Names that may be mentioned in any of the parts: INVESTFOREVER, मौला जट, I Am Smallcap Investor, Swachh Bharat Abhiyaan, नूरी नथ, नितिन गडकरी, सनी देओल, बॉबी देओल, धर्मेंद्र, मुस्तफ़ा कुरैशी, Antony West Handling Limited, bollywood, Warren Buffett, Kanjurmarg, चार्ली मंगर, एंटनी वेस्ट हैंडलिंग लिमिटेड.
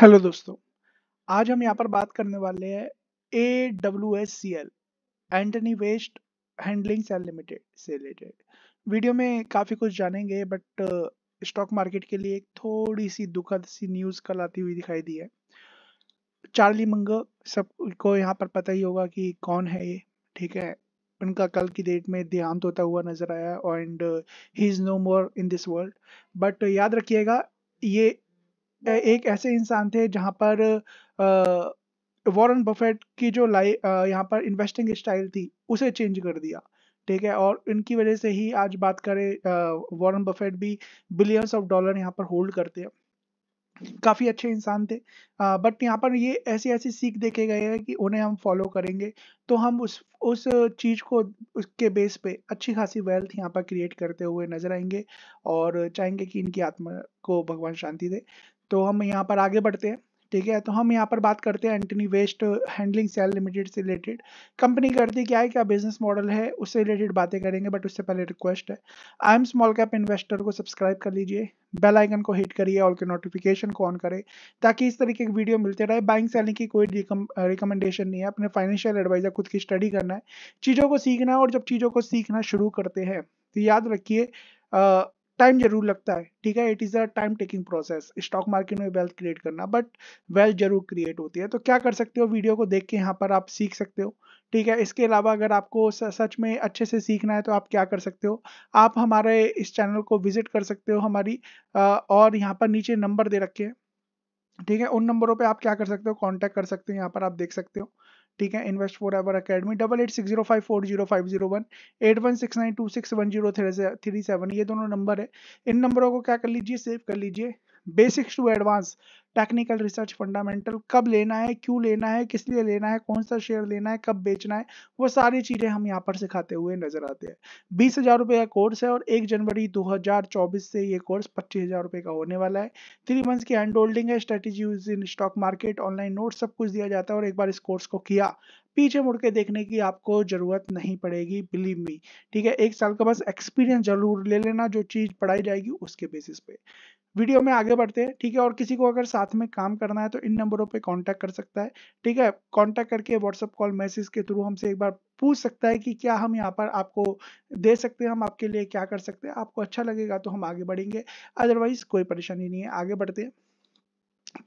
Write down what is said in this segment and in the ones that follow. Hello दोस्तों, आज हम यहाँ पर बात करने वाले हैं AWS एंटनी वेस्ट हैंडलिंग लिमिटेड से रिलेटेड। वीडियो में काफ़ी कुछ जानेंगे, बट स्टॉक मार्केट के लिए एक थोड़ी सी दुखद सी न्यूज़ कल आती हुई दिखाई दी है। चार्ली मंगर, सबको यहाँ पर पता ही होगा कि कौन है ये, ठीक है। उनका कल की डेट में देहांत होता हुआ नजर आया and he is no more in this world. But याद रखिएगा, ये एक ऐसे इंसान थे जहां पर वॉरेन बफेट की जो यहाँ पर इन्वेस्टिंग स्टाइल थी उसे चेंज कर दिया, ठीक है। और इनकी वजह से ही आज बात करें, वॉरेन बफेट भी बिलियंस ऑफ डॉलर यहाँ पर होल्ड करते हैं। काफ़ी अच्छे इंसान थे, बट यहाँ पर ये ऐसी ऐसी सीख देखे गए हैं कि उन्हें हम फॉलो करेंगे तो हम उस चीज़ को, उसके बेस पे अच्छी खासी वेल्थ यहाँ पर क्रिएट करते हुए नजर आएंगे और चाहेंगे कि इनकी आत्मा को भगवान शांति दे। तो हम यहाँ पर आगे बढ़ते हैं, ठीक है। तो हम यहाँ पर बात करते हैं एंटनी वेस्ट हैंडलिंग लिमिटेड से रिलेटेड। कंपनी करती क्या है, क्या बिजनेस मॉडल है, उससे रिलेटेड बातें करेंगे। बट उससे पहले रिक्वेस्ट है, I am small cap investor को सब्सक्राइब कर लीजिए, बेल आइकन को हिट करिए, ऑल के नोटिफिकेशन को ऑन करें ताकि इस तरीके के वीडियो मिलते रहे। बाइंग सेलिंग की कोई रिकमेंडेशन नहीं है, अपने फाइनेंशियल एडवाइजर खुद की स्टडी करना है, चीज़ों को सीखना है। और जब चीज़ों को सीखना शुरू करते हैं तो याद रखिए टाइम जरूर लगता है, ठीक है। It is a time taking process stock market में वेल्थ क्रिएट करना, बट वेल्थ जरूर क्रिएट होती है। तो क्या कर सकते हो, वीडियो को देख के यहाँ पर आप सीख सकते हो, ठीक है। इसके अलावा अगर आपको सच में अच्छे से सीखना है तो आप क्या कर सकते हो, आप हमारे इस चैनल को विजिट कर सकते हो हमारी, और यहाँ पर नीचे नंबर दे रखे हैं, ठीक है। उन नंबरों पर आप क्या कर सकते हो, कॉन्टैक्ट कर सकते हो। यहाँ पर आप देख सकते हो, ठीक है। इन्वेस्ट फॉर एवर अकेडमी 8860540501 8169261037 ये दोनों नंबर है। इन नंबरों को क्या कर लीजिए, सेव कर लीजिए। Basics to advance technical research fundamental, कब लेना है, क्यों लेना है, किस लिए लेना है, कौन सा शेयर लेना है, कब बेचना है, वो सारी चीज़ें हम यहाँ पर सिखाते हुए नजर आते हैं। 20,000 रुपये का कोर्स है और 1 जनवरी 2024 से ये कोर्स 25,000 रुपये का होने वाला है। 3 मंथ्स की हैंड होल्डिंग है, strategy use in stock market, online note, सब कुछ दिया जाता है। और एक बार इस कोर्स को किया, पीछे मुड़ के देखने की आपको जरूरत नहीं पड़ेगी, बिलीव मी, ठीक है। 1 साल का बस एक्सपीरियंस जरूर ले लेना, जो चीज़ पढ़ाई जाएगी उसके बेसिस पे। वीडियो में आगे बढ़ते हैं, ठीक है। और किसी को अगर साथ में काम करना है तो इन नंबरों पे कांटेक्ट कर सकता है, ठीक है। कांटेक्ट करके व्हाट्सएप कॉल मैसेज के थ्रू हमसे एक बार पूछ सकता है कि क्या हम यहाँ पर आपको दे सकते हैं, हम आपके लिए क्या कर सकते हैं। आपको अच्छा लगेगा तो हम आगे बढ़ेंगे, अदरवाइज कोई परेशानी नहीं है। आगे बढ़ते हैं,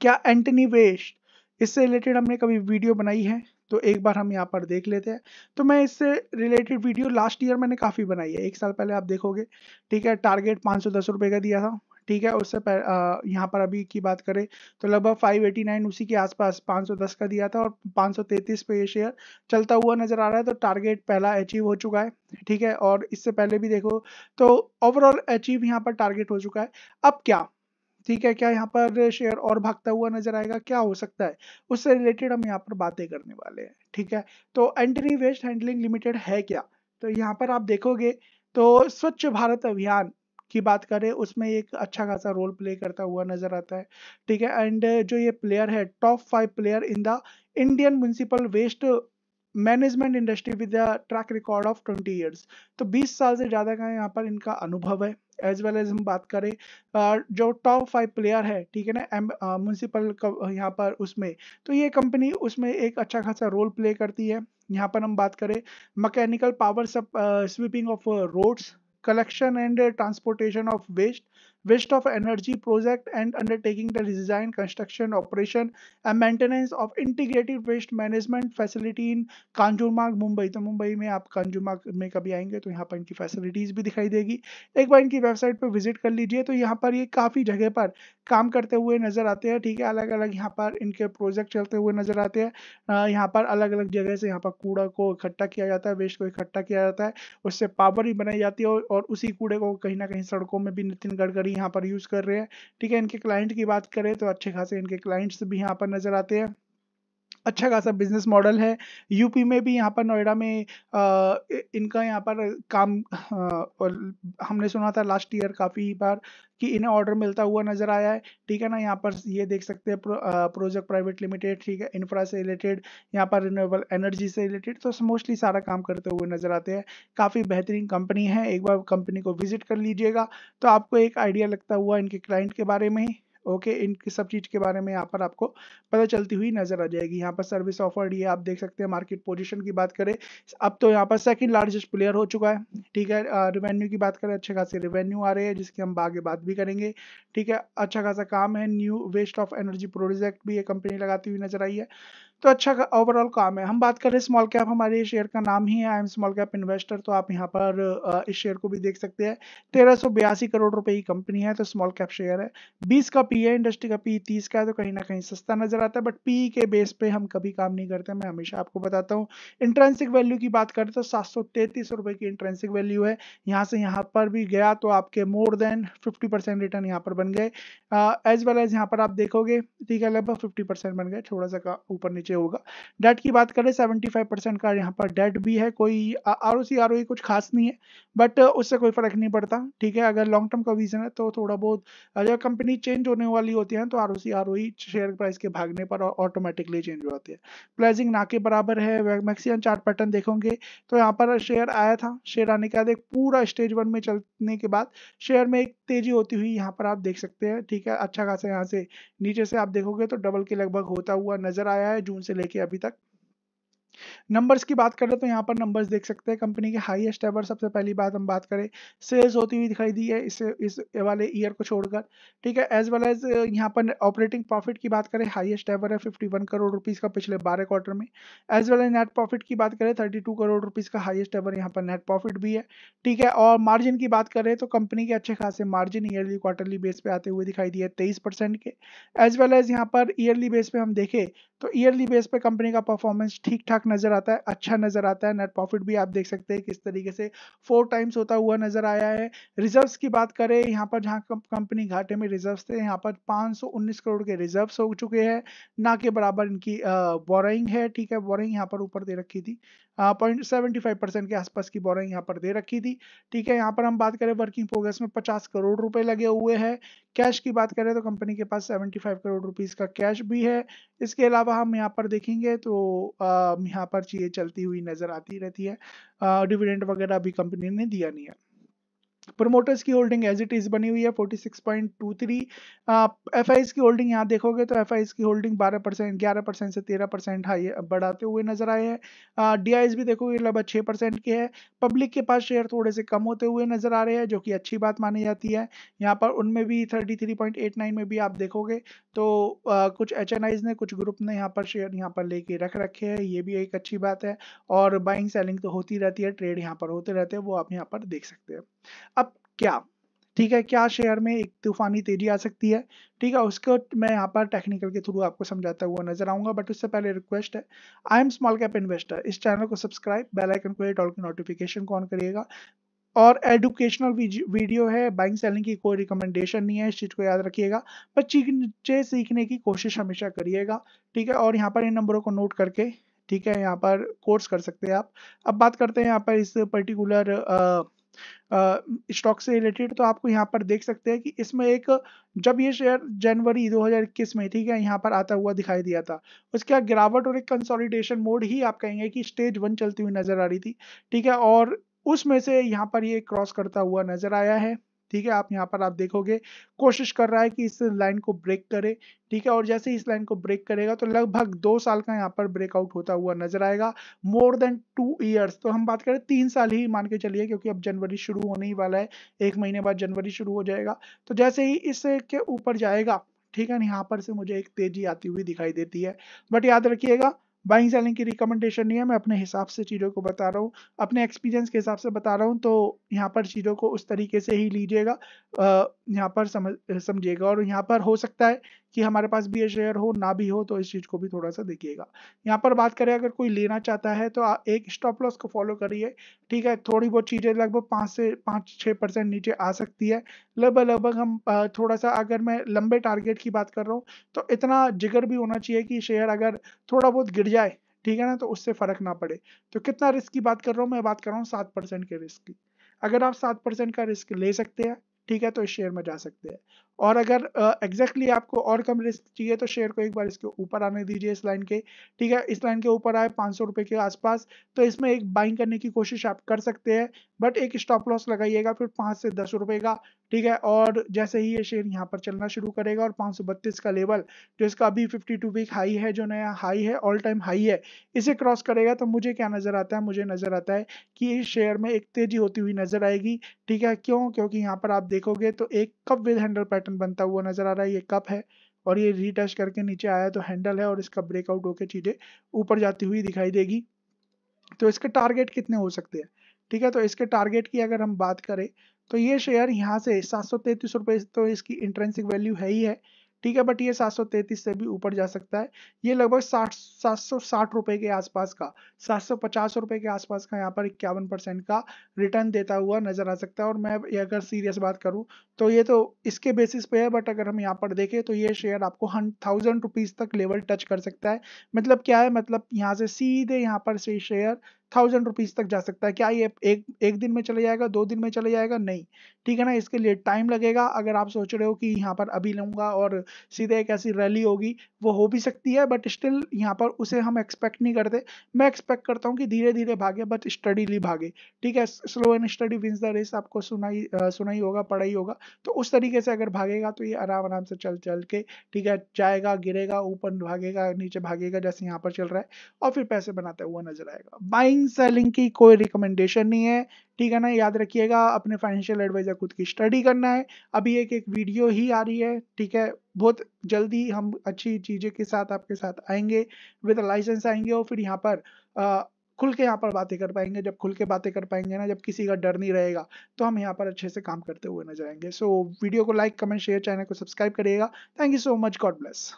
क्या एंटनी वेस्ट, इससे रिलेटेड हमने कभी वीडियो बनाई है तो एक बार हम यहाँ पर देख लेते हैं। तो मैं इससे रिलेटेड वीडियो लास्ट ईयर मैंने काफ़ी बनाई है, 1 साल पहले आप देखोगे, ठीक है। टारगेट 510 रुपये का दिया था, ठीक है। उससे यहाँ पर अभी की बात करें तो लगभग 589 उसी के आसपास 510 का दिया था और 533 पे ये शेयर चलता हुआ नजर आ रहा है। तो टारगेट पहला अचीव हो चुका है, ठीक है। और इससे पहले भी देखो तो ओवरऑल अचीव यहाँ पर टारगेट हो चुका है। अब क्या, ठीक है, क्या यहाँ पर शेयर और भागता हुआ नजर आएगा, क्या हो सकता है, उससे रिलेटेड हम यहाँ पर बातें करने वाले हैं, ठीक है। तो एंटनी वेस्ट हैंडलिंग लिमिटेड है क्या, तो यहाँ पर आप देखोगे तो स्वच्छ भारत अभियान की बात करें उसमें एक अच्छा खासा रोल प्ले करता हुआ नजर आता है, ठीक है। एंड जो ये प्लेयर है, top 5 player in the Indian municipal waste management industry with a track record of 20 years, तो 20 साल से ज़्यादा का यहाँ पर इनका अनुभव है। एज वेल एज हम बात करें जो टॉप 5 प्लेयर है, ठीक है ना, म्यूनसिपल यहाँ पर उसमें, तो ये कंपनी उसमें एक अच्छा खासा रोल प्ले करती है। यहाँ पर हम बात करें mechanical power sweeping of roads, collection and transportation of waste of energy project, and undertaking the design, construction, operation and maintenance of integrated waste management facility in Kanjurmarg, Mumbai। तो मुंबई में आप कंजूमार्ग में कभी आएंगे तो यहाँ पर इनकी फैसिलिटीज भी दिखाई देगी, एक बार इनकी वेबसाइट पर विजिट कर लीजिए। तो यहाँ पर ये काफ़ी जगह पर काम करते हुए नजर आते हैं, ठीक है। अलग अलग यहाँ पर इनके प्रोजेक्ट चलते हुए नजर आते हैं। यहाँ पर अलग अलग जगह से यहाँ पर कूड़ा को इकट्ठा किया जाता है, वेस्ट को इकट्ठा किया जाता है, उससे पावर ही बनाई जाती है और उसी कूड़े को कहीं ना कहीं सड़कों में भी नितिन गडकरी यहाँ पर यूज कर रहे हैं, ठीक है। इनके क्लाइंट की बात करें तो अच्छे खासे इनके क्लाइंट्स भी यहाँ पर नजर आते हैं। अच्छा खासा बिजनेस मॉडल है। यूपी में भी यहाँ पर नोएडा में इनका यहाँ पर काम हमने सुना था लास्ट ईयर काफ़ी बार कि इन्हें ऑर्डर मिलता हुआ नजर आया है, ठीक है ना। यहाँ पर ये देख सकते हैं प्रोजेक्ट प्राइवेट लिमिटेड, ठीक है। इंफ्रा से रिलेटेड, यहाँ पर रिन्यूएबल एनर्जी से रिलेटेड, तो मोस्टली सारा काम करते हुए नजर आते हैं। काफ़ी बेहतरीन कंपनी है, एक बार कंपनी को विजिट कर लीजिएगा तो आपको एक आइडिया लगता हुआ इनके क्लाइंट के बारे में। ओके, इन सब चीज़ के बारे में यहाँ पर आपको पता चलती हुई नजर आ जाएगी। यहाँ पर सर्विस ऑफर्ड ये आप देख सकते हैं। मार्केट पोजीशन की बात करें अब तो यहाँ पर सेकंड लार्जेस्ट प्लेयर हो चुका है, ठीक है। रेवेन्यू की बात करें अच्छे खासे रेवेन्यू आ रहे हैं, जिसकी हम आगे बात भी करेंगे, ठीक है। अच्छा खासा काम है, new waste of energy project भी ये कंपनी लगाती हुई नजर आई है, तो अच्छा ओवरऑल काम है। हम बात करें स्मॉल कैप, हमारे शेयर का नाम ही है I am small cap investor, तो आप यहाँ पर इस शेयर को भी देख सकते हैं। 1382 करोड़ रुपए की कंपनी है, तो स्मॉल कैप शेयर है। 20 का पी है, इंडस्ट्री का पी 30 का है, तो कहीं ना कहीं सस्ता नजर आता है, बट पी के बेस पे हम कभी काम नहीं करते, मैं हमेशा आपको बताता हूँ। इंट्रेंसिक वैल्यू की बात करें तो 733 रुपए की इंट्रेंसिक वैल्यू है। यहाँ से यहाँ पर भी गया तो आपके मोर देन 50% रिटर्न यहाँ पर बन गए, एज वेल एज यहाँ पर आप देखोगे, ठीक है, लगभग 50% बन गए, थोड़ा सा ऊपर नीचे होगा। डेट की बात करें 75% का यहाँ पर डेट भी है, कोई आरओसी आरओई कुछ खास नहीं है, बट उससे कोई फर्क नहीं पड़ता, ठीक है। अगर लॉन्ग टर्म का विजन है तो थोड़ा बहुत, अगर कंपनी चेंज होने वाली होती है तो आरओसी आरओई शेयर प्राइस के भागने पर ऑटोमेटिकली चेंज हो जाती है। प्लेजिंग ना के बराबर है। मैक्सिमम चार्ट पैटर्न देखोगे तो यहाँ पर शेयर आया था, शेयर आने के बाद एक पूरा स्टेज वन में चलने के बाद शेयर में एक तेजी होती हुई यहाँ पर आप देख सकते हैं, ठीक है। अच्छा खासा यहाँ से नीचे से आप देखोगे तो डबल के लगभग होता हुआ नजर आया है जून से लेके अभी तक। नंबर्स की बात करें तो यहाँ पर नंबर्स देख सकते हैं, कंपनी के हाईएस्ट एवर। सबसे पहली बात हम बात करें सेल्स होती हुई दिखाई दी है इस वाले ईयर को छोड़कर, ठीक है। एज वेल एज यहाँ पर ऑपरेटिंग प्रॉफिट की बात करें हाईएस्ट एवर है 51 करोड़ रुपीस का पिछले 12 क्वार्टर में। As well as net profit की बात करें 32 करोड़ रुपीस का हाईएस्ट एवर यहाँ पर नेट प्रॉफिट भी है, ठीक है। और मार्जिन की बात करें तो कंपनी के अच्छे खासे मार्जिन ईयरली क्वार्टरली बेस पे आते हुए दिखाई दिए 23% के। एज वेल एज यहाँ पर ईयरली बेस पे हम देखें तो ईयरली बेस पे कंपनी का परफॉर्मेंस ठीक ठाक नजर आता है, अच्छा नजर आता है। नेट प्रॉफिट भी आप देख सकते हैं किस तरीके से 4 टाइम्स होता हुआ नजर आया है। रिजर्व्स की बात करें यहाँ पर, जहाँ कंपनी घाटे में रिजर्व्स थे, यहाँ पर 519 करोड़ के रिजर्व्स हो चुके हैं। ना के बराबर इनकी बोरिंग है, ठीक है। बोरिंग यहाँ पर ऊपर दे रखी थी 0.75% के आसपास की बोरिंग यहाँ पर दे रखी थी, ठीक है। यहाँ पर हम बात करें वर्किंग प्रोग्रेस में 50 करोड़ रुपए लगे हुए हैं। कैश की बात करें तो कंपनी के पास 75 करोड़ रुपीस का कैश भी है। इसके अलावा हम यहाँ पर देखेंगे तो यहाँ पर चीजें चलती हुई नजर आती रहती है। डिविडेंड वगैरह भी कंपनी ने दिया नहीं है। प्रोमोटर्स की होल्डिंग एज इट इज बनी हुई है 46.23। एफआईज की होल्डिंग यहाँ देखोगे तो एफआईज की होल्डिंग 12%, 11% से 13% हाई बढ़ाते हुए नजर आए हैं। डीआईज भी देखोगे लगभग 6% के है। पब्लिक के पास शेयर थोड़े से कम होते हुए नजर आ रहे हैं, जो कि अच्छी बात मानी जाती है। यहाँ पर उनमें भी 33.89 में भी आप देखोगे तो कुछ एचएनआईज ने, कुछ ग्रुप ने यहाँ पर शेयर यहाँ पर लेके रख रखे हैं, ये भी एक अच्छी बात है। और बाइंग सेलिंग तो होती रहती है, ट्रेड यहाँ पर होते रहते हैं, वो आप यहाँ पर देख सकते हैं। अब क्या, ठीक है, क्या शेयर में एक तूफानी तेजी आ सकती है, ठीक है, उसको मैं यहाँ पर टेक्निकल के थ्रू आपको समझाता हुआ नजर आऊंगा। बट उससे पहले रिक्वेस्ट है, I am small cap investor इस चैनल को सब्सक्राइब, बेल आइकन को हिट, ऑल की नोटिफिकेशन को ऑन करिएगा। और एडुकेशनल वीडियो है, बाइंग सेलिंग की कोई रिकमेंडेशन नहीं है, इस चीज़ को याद रखिएगा। पर चीजें सीखने की कोशिश हमेशा करिएगा, ठीक है। और यहाँ पर इन नंबरों को नोट करके, ठीक है, यहाँ पर कोर्स कर सकते हैं आप। अब बात करते हैं यहाँ पर इस पर्टिकुलर स्टॉक से रिलेटेड। तो आपको यहाँ पर देख सकते हैं कि इसमें एक, जब ये शेयर जनवरी 2021 में, ठीक है, यहाँ पर आता हुआ दिखाई दिया था, उसके बाद गिरावट और एक कंसोलिडेशन मोड ही आप कहेंगे कि स्टेज वन चलती हुई नजर आ रही थी, ठीक है। और उसमें से यहाँ पर ये क्रॉस करता हुआ नजर आया है, ठीक है। आप यहाँ पर आप देखोगे कोशिश कर रहा है कि इस लाइन को ब्रेक करे, ठीक है। और जैसे ही इस लाइन को ब्रेक करेगा तो लगभग 2 साल का यहाँ पर ब्रेकआउट होता हुआ नजर आएगा, मोर देन 2 इयर्स। तो हम बात करें 3 साल ही मान के चलिए, क्योंकि अब जनवरी शुरू होने ही वाला है, 1 महीने बाद जनवरी शुरू हो जाएगा। तो जैसे ही इसके ऊपर जाएगा, ठीक है, यहाँ पर से मुझे एक तेजी आती हुई दिखाई देती है। बट याद रखिएगा, बाइंग सेलिंग की रिकमेंडेशन नहीं है, मैं अपने हिसाब से चीज़ों को बता रहा हूँ, अपने एक्सपीरियंस के हिसाब से बता रहा हूँ। तो यहाँ पर चीज़ों को उस तरीके से ही लीजिएगा, यहाँ पर समझिएगा। और यहाँ पर हो सकता है कि हमारे पास भी ये शेयर हो ना भी हो, तो इस चीज़ को भी थोड़ा सा देखिएगा। यहाँ पर बात करें, अगर कोई लेना चाहता है तो एक स्टॉप लॉस को फॉलो करिए, ठीक है। थोड़ी बहुत चीज़ें लगभग 5 से 6% नीचे आ सकती है, लगभग हम थोड़ा सा, अगर मैं लंबे टारगेट की बात कर रहा हूँ तो इतना जिगर भी होना चाहिए कि शेयर अगर थोड़ा बहुत गिर जाए, ठीक है ना, तो उससे फर्क ना पड़े। तो कितना रिस्क की बात कर रहा हूँ मैं, बात कर रहा हूँ 7% के रिस्क की। अगर आप 7% का रिस्क ले सकते हैं, ठीक है, तो इस शेयर में जा सकते हैं। और अगर एग्जैक्टली आपको और कम रिस्क चाहिए तो शेयर को एक बार इसके ऊपर आने दीजिए इस लाइन के, ठीक है। इस लाइन के ऊपर आए 500 रुपये के आसपास तो इसमें एक बाइंग करने की कोशिश आप कर सकते हैं, बट एक स्टॉप लॉस लगाइएगा फिर 5 से 10 रुपये का, ठीक है। और जैसे ही ये शेयर यहाँ पर चलना शुरू करेगा और 532 का लेवल जो इसका अभी 52 वीक हाई है, जो नया हाई है, ऑल टाइम हाई है, इसे क्रॉस करेगा तो मुझे क्या नज़र आता है, मुझे नज़र आता है कि इस शेयर में एक तेजी होती हुई नज़र आएगी, ठीक है। क्यों? क्योंकि यहाँ पर आप देखोगे तो एक कप विद हैंडल पैटर्न बनता हुआ नज़र आ रहा है। ये कप है और ये रीटच करके नीचे आया तो हैंडल है और इसका ब्रेकआउट होकर चीज़ें ऊपर जाती हुई दिखाई देगी। तो इसके टारगेट कितने हो सकते हैं, ठीक है। तो इसके टारगेट की अगर हम बात करें तो ये शेयर यहाँ से 733 रुपये तो इसकी इंट्रेंसिक वैल्यू है ही है, ठीक है, बट ये 733 से भी ऊपर जा सकता है। ये लगभग 760 रुपये के आसपास का, 750 रुपये के आसपास का यहाँ पर 51% का रिटर्न देता हुआ नज़र आ सकता है। और मैं अगर सीरियस बात करूँ तो ये तो इसके बेसिस पे है, बट अगर हम यहाँ पर देखें तो ये शेयर आपको 1000 रुपीज़ तक लेवल टच कर सकता है। मतलब क्या है, मतलब यहाँ से सीधे यहाँ पर से शेयर 1000 रुपीज़ तक जा सकता है। क्या ये एक दिन में चले जाएगा, 2 दिन में चले जाएगा? नहीं, ठीक है ना। इसके लिए टाइम लगेगा। अगर आप सोच रहे हो कि यहाँ पर अभी लूँगा और सीधे एक ऐसी रैली होगी, वो हो भी सकती है, बट स्टिल यहाँ पर उसे हम एक्सपेक्ट नहीं करते। मैं एक्सपेक्ट करता हूँ कि धीरे धीरे भागे बट स्टडीली भागे, ठीक है। Slow and steady wins the race, आपको सुना ही होगा, पढ़ा ही होगा। तो उस तरीके से अगर भागेगा तो ये आराम आराम से चल चल के, ठीक है, जाएगा, गिरेगा, ऊपर भागेगा, नीचे भागेगा, जैसे यहाँ पर चल रहा है, और फिर पैसे बनाता हुआ नजर आएगा। बाइंग सेलिंग की कोई रिकमेंडेशन नहीं है, ठीक है ना। याद रखिएगा, अपने फाइनेंशियल एडवाइजर खुद की स्टडी करना है। अभी एक वीडियो ही आ रही है, ठीक है। बहुत जल्दी हम अच्छी चीजें के साथ आपके साथ आएंगे, विद लाइसेंस आएंगे, और फिर यहाँ पर खुल के यहाँ पर बातें कर पाएंगे। जब खुल के बातें कर पाएंगे ना, जब किसी का डर नहीं रहेगा, तो हम यहाँ पर अच्छे से काम करते हुए नजर आएंगे। सो वीडियो को लाइक, कमेंट, शेयर, चैनल को सब्सक्राइब करिएगा। Thank you so much. God bless.